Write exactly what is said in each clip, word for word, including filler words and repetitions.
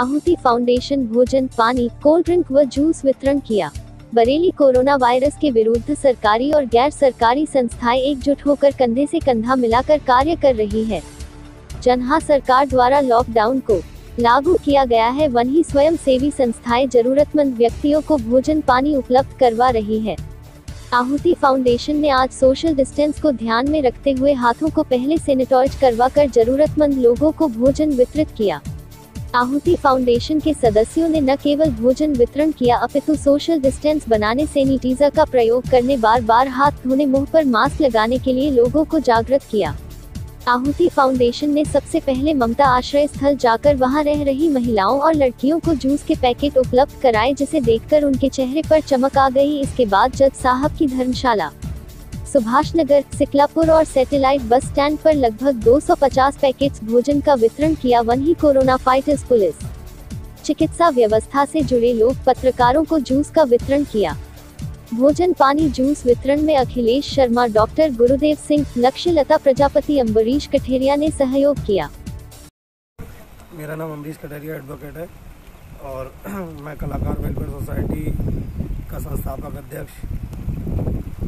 आहुति फाउंडेशन भोजन, पानी, कोल्ड ड्रिंक व जूस वितरण किया। बरेली। कोरोना वायरस के विरुद्ध सरकारी और गैर सरकारी संस्थाएं एकजुट होकर कंधे से कंधा मिलाकर कार्य कर रही है। जहां सरकार द्वारा लॉकडाउन को लागू किया गया है, वहीं स्वयंसेवी संस्थाएं जरूरतमंद व्यक्तियों को भोजन पानी उपलब्ध करवा रही है। आहुति फाउंडेशन ने आज सोशल डिस्टेंस को ध्यान में रखते हुए हाथों को पहले सैनिटाइज करवा कर जरूरतमंद लोगों को भोजन वितरित किया। आहुति फाउंडेशन के सदस्यों ने न केवल भोजन वितरण किया, अपितु सोशल डिस्टेंस बनाने, सैनिटाइजर का प्रयोग करने, बार बार हाथ धोने, मुंह पर मास्क लगाने के लिए लोगों को जागरूक किया। आहुति फाउंडेशन ने सबसे पहले ममता आश्रय स्थल जाकर वहां रह रही महिलाओं और लड़कियों को जूस के पैकेट उपलब्ध कराए, जिसे देखकर उनके चेहरे पर चमक आ गई। इसके बाद जज साहब की धर्मशाला, सुभाषनगर, सिकलापुर और सैटेलाइट बस स्टैंड पर लगभग दो सौ पचास पैकेट्स भोजन का वितरण किया। वहीं कोरोना फाइटर्स, पुलिस, चिकित्सा व्यवस्था से जुड़े लोग, पत्रकारों को जूस का वितरण किया। भोजन पानी जूस वितरण में अखिलेश शर्मा, डॉक्टर गुरुदेव सिंह, लक्ष्यलता प्रजापति, अंबरीश कठेरिया ने सहयोग किया। मेरा नाम अंबरीश कठेरिया एडवोकेट है और मैं कलाकार वेलफेयर सोसाइटी का संस्थापक अध्यक्ष,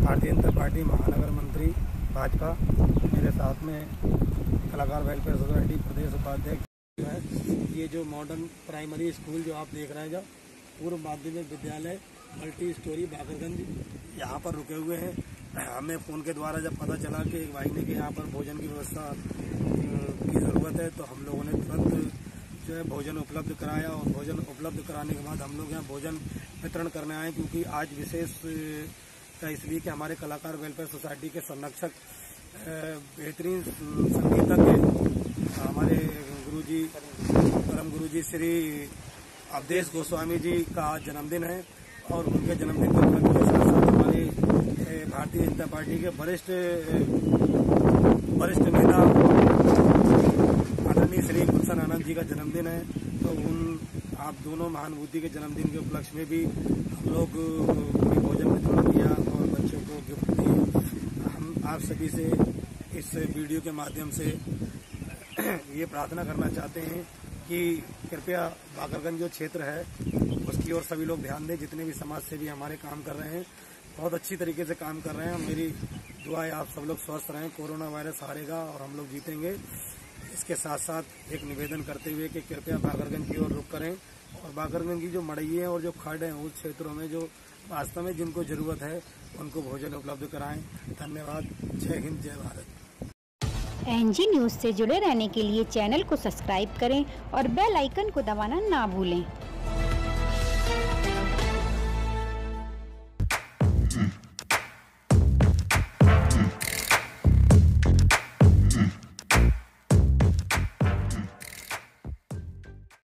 भारतीय जनता पार्टी महानगर मंत्री भाजपा। मेरे साथ में कलाकार वेलफेयर सोसाइटी प्रदेश उपाध्यक्ष है। ये जो मॉडर्न प्राइमरी स्कूल जो आप देख रहे हैं, जो पूर्व माध्यमिक विद्यालय मल्टी स्टोरी बाकरगंज, यहाँ पर रुके हुए हैं। हमें फ़ोन के द्वारा जब पता चला कि एक भाई ने कि यहाँ पर भोजन की व्यवस्था की ज़रूरत है, तो हम लोगों ने तुरंत जो है भोजन उपलब्ध कराया और भोजन उपलब्ध कराने के बाद हम लोग यहाँ भोजन वितरण करने आए, क्योंकि आज विशेष का इसलिए कि हमारे कलाकार वेलफेयर सोसाइटी के संरक्षक, बेहतरीन संगीतज्ञ हमारे गुरुजी, परम गुरुजी श्री अवधेश गोस्वामी जी का जन्मदिन है और उनके जन्मदिन के उपलक्ष्य में हमारे भारतीय जनता पार्टी के वरिष्ठ वरिष्ठ नेता आदरणीय श्री गुप्सन आनंद जी का जन्मदिन है, तो उन आप दोनों महानुभूति के जन्मदिन के उपलक्ष्य में भी हम लोग ने भोजन वितरण किया और बच्चों को गिफ्ट दिए। हम आप सभी से इस वीडियो के माध्यम से ये प्रार्थना करना चाहते हैं कि कृपया बाकरगंज जो क्षेत्र है उसकी ओर सभी लोग ध्यान दें, जितने भी समाज से भी हमारे काम कर रहे हैं, बहुत अच्छी तरीके से काम कर रहे हैं। मेरी दुआ है आप सब लोग स्वस्थ रहें, कोरोना वायरस हारेगा और हम लोग जीतेंगे। इसके साथ साथ एक निवेदन करते हुए कि कृपया बाकरगंज की ओर रुख करें और बाकरगंज की जो मड़ैये और जो खड़ हैं उस क्षेत्रों में जो वास्तव में जिनको जरूरत है उनको भोजन उपलब्ध कराएं। धन्यवाद। जय हिंद, जय भारत। एन जी न्यूज़ से जुड़े रहने के लिए चैनल को सब्सक्राइब करें और बेल आइकन को दबाना ना भूलें।